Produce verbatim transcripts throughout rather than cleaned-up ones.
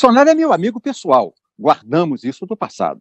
Bolsonaro é meu amigo pessoal. Guardamos isso do passado.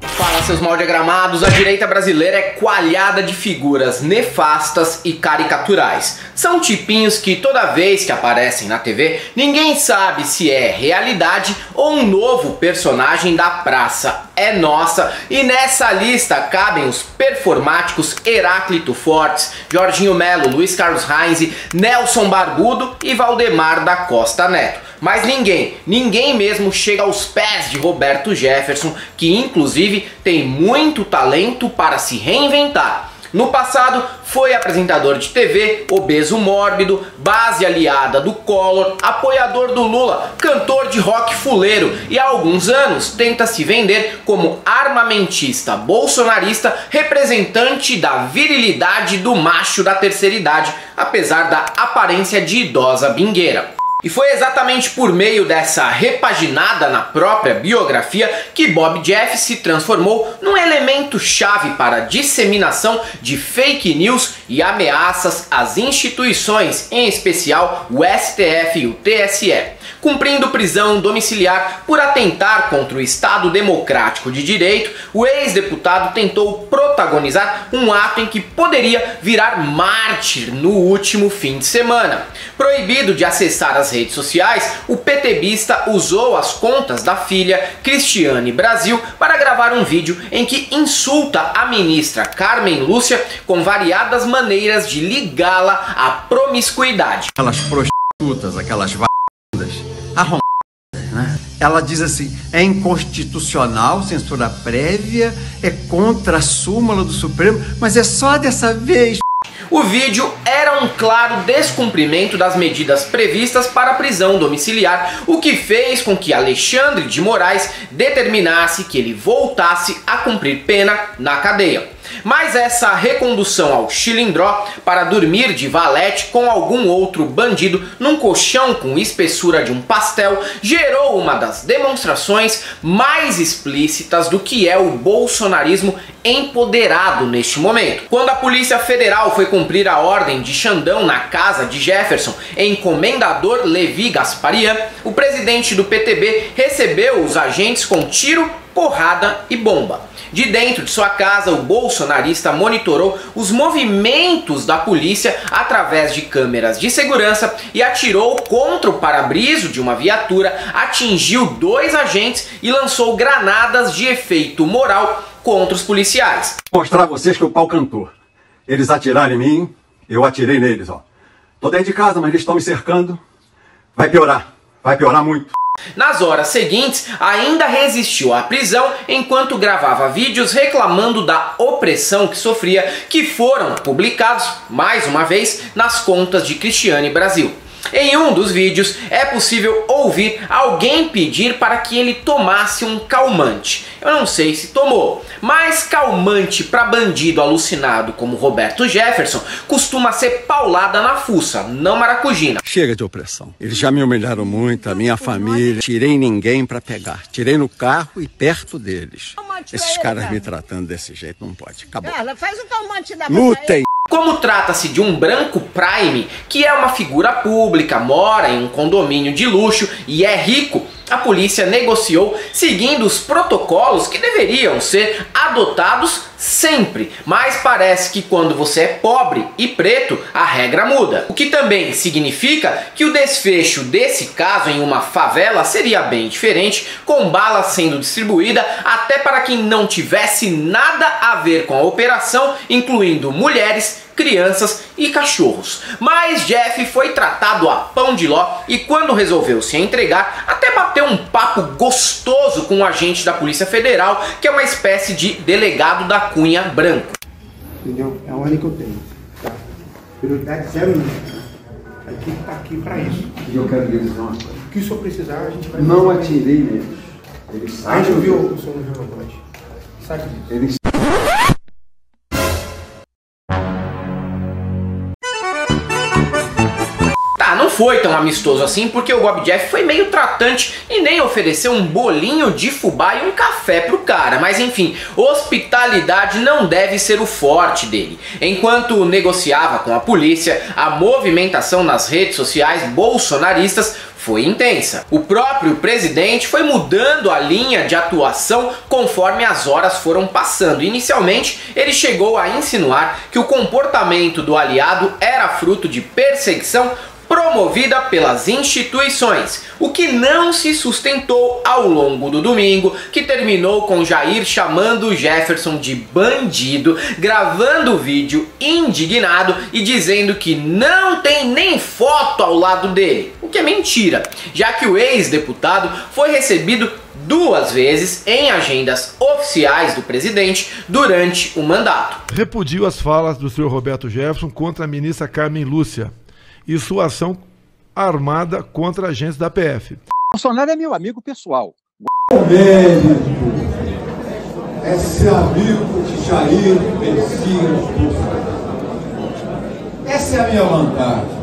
Fala, seus maldiagramados, a direita brasileira é coalhada de figuras nefastas e caricaturais. São tipinhos que toda vez que aparecem na T V, ninguém sabe se é realidade ou um novo personagem da praça é nossa, e nessa lista cabem os performáticos Heráclito Fortes, Jorginho Melo, Luiz Carlos Heinze, Nelson Barbudo e Valdemar da Costa Neto. Mas ninguém, ninguém mesmo chega aos pés de Roberto Jefferson, que inclusive tem muito talento para se reinventar. No passado, foi apresentador de T V, obeso mórbido, base aliada do Collor, apoiador do Lula, cantor de rock fuleiro e há alguns anos tenta se vender como armamentista bolsonarista, representante da virilidade do macho da terceira idade, apesar da aparência de idosa bingueira. E foi exatamente por meio dessa repaginada na própria biografia que Bob Jeff se transformou num elemento chave para a disseminação de fake news e ameaças às instituições, em especial o S T F e o T S E. Cumprindo prisão domiciliar por atentar contra o Estado Democrático de Direito, o ex-deputado tentou protagonizar um ato em que poderia virar mártir no último fim de semana. Proibido de acessar as redes sociais, o PTBista usou as contas da filha Cristiane Brasil para gravar um vídeo em que insulta a ministra Carmen Lúcia com variadas maneiras de ligá-la à promiscuidade. Aquelas prostitutas, aquelas arrombadas, né? Ela diz assim, é inconstitucional, censura prévia, é contra a súmula do Supremo, mas é só dessa vez. O vídeo era um claro descumprimento das medidas previstas para a prisão domiciliar, o que fez com que Alexandre de Moraes determinasse que ele voltasse a cumprir pena na cadeia. Mas essa recondução ao Chilindró para dormir de valete com algum outro bandido num colchão com espessura de um pastel gerou uma das demonstrações mais explícitas do que é o bolsonarismo empoderado neste momento. Quando a Polícia Federal foi cumprir a ordem de Xandão na casa de Jefferson em Comendador Levi Gasparian, o presidente do P T B recebeu os agentes com tiro, porrada e bomba. De dentro de sua casa, o bolsonarista monitorou os movimentos da polícia através de câmeras de segurança e atirou contra o para-brisa de uma viatura, atingiu dois agentes e lançou granadas de efeito moral contra os policiais. Vou mostrar a vocês que o pau cantou. Eles atiraram em mim, eu atirei neles, ó. Tô dentro de casa, mas eles estão me cercando. Vai piorar, vai piorar muito. Nas horas seguintes, ainda resistiu à prisão enquanto gravava vídeos reclamando da opressão que sofria, que foram publicados, mais uma vez, nas contas de Cristiane Brasil. Em um dos vídeos, é possível ouvir alguém pedir para que ele tomasse um calmante. Eu não sei se tomou, mas calmante para bandido alucinado como Roberto Jefferson costuma ser paulada na fuça, não maracujina. Chega de opressão. Eles já me humilharam muito, a minha família. Tirei ninguém para pegar. Tirei no carro e perto deles. Esses caras me tratando desse jeito não pode. Acabou. Ela faz um calmante da lutem! Como trata-se de um branco prime, que é uma figura pública, mora em um condomínio de luxo e é rico, a polícia negociou seguindo os protocolos que deveriam ser adotados sempre. Mas parece que quando você é pobre e preto, a regra muda. O que também significa que o desfecho desse caso em uma favela seria bem diferente, com bala sendo distribuída até para quem não tivesse nada a ver com a operação, incluindo mulheres, crianças e cachorros. Mas Jeff foi tratado a pão de ló e quando resolveu se entregar, até bateu um papo gostoso com um agente da Polícia Federal, que é uma espécie de delegado da Cunha Branco. Entendeu? É a ordem que eu tenho. Tá? Prioridade zero mesmo. A equipe tá aqui pra isso. E eu quero dizer uma coisa. O que o senhor precisar, a gente vai... Não atirei neles. Eles sabem... A gente ouviu o senhor no Jornal. Sabe disso. Eles... foi tão amistoso assim, porque o Bob Jeff foi meio tratante e nem ofereceu um bolinho de fubá e um café pro cara. Mas enfim, hospitalidade não deve ser o forte dele. Enquanto negociava com a polícia, a movimentação nas redes sociais bolsonaristas foi intensa. O próprio presidente foi mudando a linha de atuação conforme as horas foram passando. Inicialmente, ele chegou a insinuar que o comportamento do aliado era fruto de perseguição promovida pelas instituições, o que não se sustentou ao longo do domingo, que terminou com Jair chamando Jefferson de bandido, gravando o vídeo indignado e dizendo que não tem nem foto ao lado dele, o que é mentira, já que o ex-deputado foi recebido duas vezes em agendas oficiais do presidente durante o mandato. Repudiu as falas do senhor Roberto Jefferson contra a ministra Carmen Lúcia e sua ação armada contra agentes da P F. Bolsonaro é meu amigo pessoal. É ser amigo de Jair Messias Bolsonaro. Essa é a minha vontade.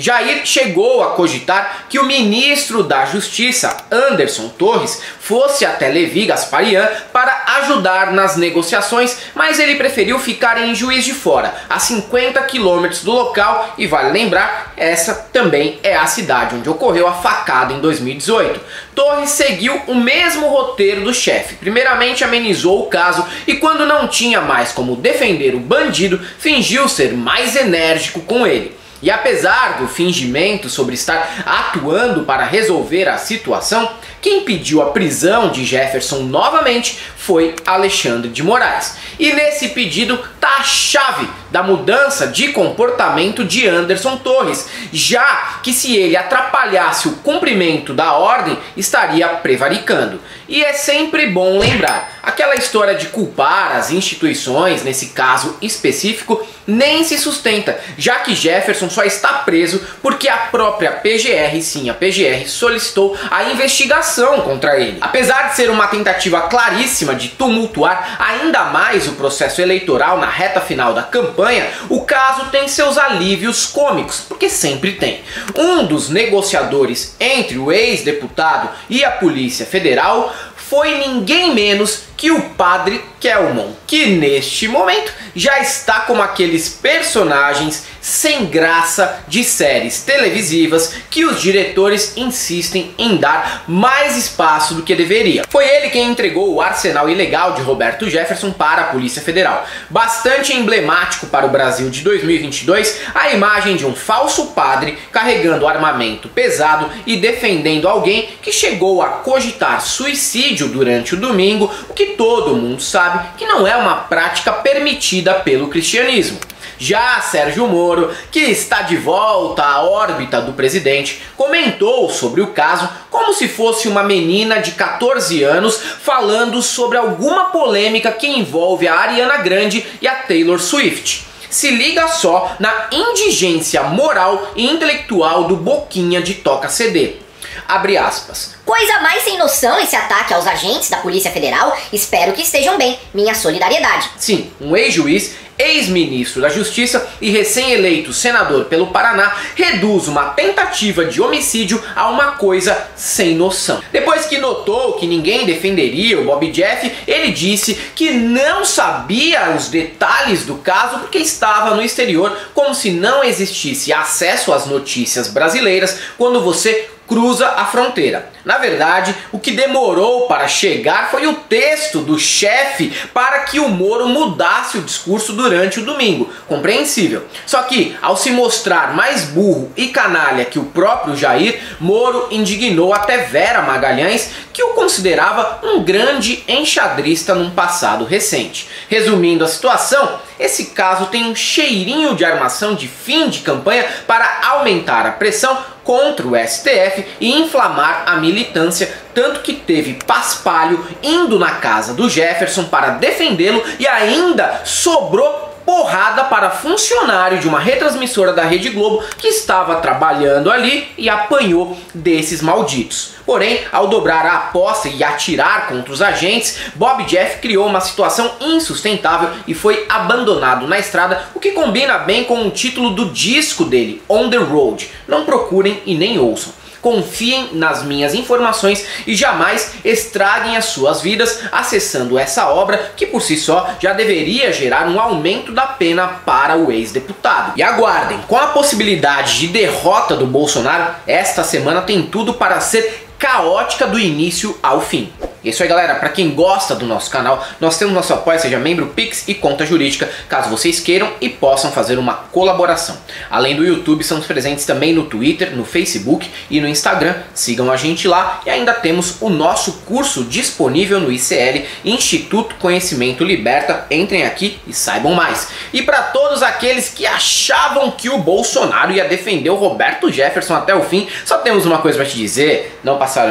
Jair chegou a cogitar que o ministro da Justiça, Anderson Torres, fosse até Levi Gasparian para ajudar nas negociações, mas ele preferiu ficar em Juiz de Fora, a cinquenta quilômetros do local, e vale lembrar, essa também é a cidade onde ocorreu a facada em dois mil e dezoito. Torres seguiu o mesmo roteiro do chefe, primeiramente amenizou o caso e, quando não tinha mais como defender o bandido, fingiu ser mais enérgico com ele. E apesar do fingimento sobre estar atuando para resolver a situação, quem pediu a prisão de Jefferson novamente foi Alexandre de Moraes. E nesse pedido tá a chave da mudança de comportamento de Anderson Torres, já que se ele atrapalhasse o cumprimento da ordem, estaria prevaricando. E é sempre bom lembrar, aquela história de culpar as instituições, nesse caso específico, nem se sustenta, já que Jefferson só está preso porque a própria P G R, sim, a P G R, solicitou a investigação contra ele. Apesar de ser uma tentativa claríssima de tumultuar ainda mais o processo eleitoral na reta final da campanha, o caso tem seus alívios cômicos, porque sempre tem. Um dos negociadores entre o ex-deputado e a Polícia Federal foi ninguém menos que o Padre Kelmon, que neste momento já está como aqueles personagens sem graça de séries televisivas que os diretores insistem em dar mais espaço do que deveria. Foi ele quem entregou o arsenal ilegal de Roberto Jefferson para a Polícia Federal. Bastante emblemático para o Brasil de dois mil e vinte e dois, a imagem de um falso padre carregando armamento pesado e defendendo alguém que chegou a cogitar suicídio durante o domingo, o que todo mundo sabe que não é uma prática permitida pelo cristianismo. Já Sérgio Moro, que está de volta à órbita do presidente, comentou sobre o caso como se fosse uma menina de quatorze anos falando sobre alguma polêmica que envolve a Ariana Grande e a Taylor Swift. Se liga só na indigência moral e intelectual do Boquinha de Toca C D. Abre aspas. Coisa mais sem noção esse ataque aos agentes da Polícia Federal. Espero que estejam bem. Minha solidariedade. Sim, um ex-juiz, ex-ministro da Justiça e recém-eleito senador pelo Paraná reduz uma tentativa de homicídio a uma coisa sem noção. Depois que notou que ninguém defenderia o Bob Jeff, ele disse que não sabia os detalhes do caso porque estava no exterior, como se não existisse acesso às notícias brasileiras quando você cruza a fronteira. Na verdade, o que demorou para chegar foi o texto do chefe para que o Moro mudasse o discurso durante o domingo. Compreensível. Só que, ao se mostrar mais burro e canalha que o próprio Jair, Moro indignou até Vera Magalhães, que o considerava um grande enxadrista num passado recente. Resumindo a situação, esse caso tem um cheirinho de armação de fim de campanha para aumentar a pressão contra o S T F e inflamar a militância, tanto que teve Paspalho indo na casa do Jefferson para defendê-lo e ainda sobrou porrada para funcionário de uma retransmissora da Rede Globo que estava trabalhando ali e apanhou desses malditos. Porém, ao dobrar a aposta e atirar contra os agentes, Bob Jeff criou uma situação insustentável e foi abandonado na estrada, o que combina bem com o título do disco dele, On The Road. Não procurem e nem ouçam. Confiem nas minhas informações e jamais estraguem as suas vidas acessando essa obra que por si só já deveria gerar um aumento da pena para o ex-deputado. E aguardem, com a possibilidade de derrota do Bolsonaro, esta semana tem tudo para ser caótica do início ao fim. É isso aí, galera. Pra quem gosta do nosso canal, nós temos nosso apoio, seja membro, Pix e conta jurídica, caso vocês queiram e possam fazer uma colaboração. Além do YouTube, estamos presentes também no Twitter, no Facebook e no Instagram. Sigam a gente lá e ainda temos o nosso curso disponível no I C L, Instituto Conhecimento Liberta. Entrem aqui e saibam mais. E pra todos aqueles que achavam que o Bolsonaro ia defender o Roberto Jefferson até o fim, só temos uma coisa pra te dizer, não passarão.